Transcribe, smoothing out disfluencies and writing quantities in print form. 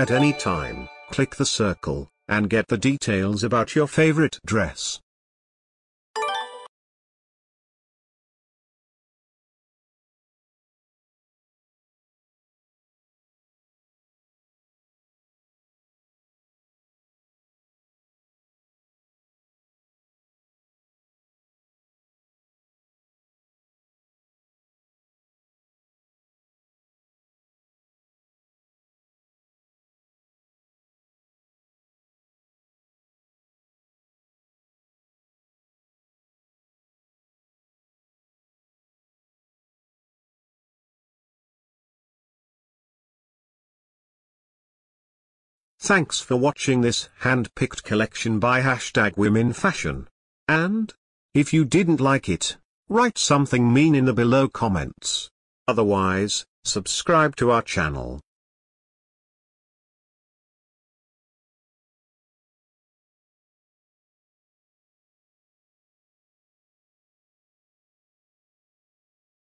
At any time, click the circle, and get the details about your favorite dress. Thanks for watching this hand-picked collection by #WomenFashion. And if you didn't like it, write something mean in the below comments. Otherwise, subscribe to our channel.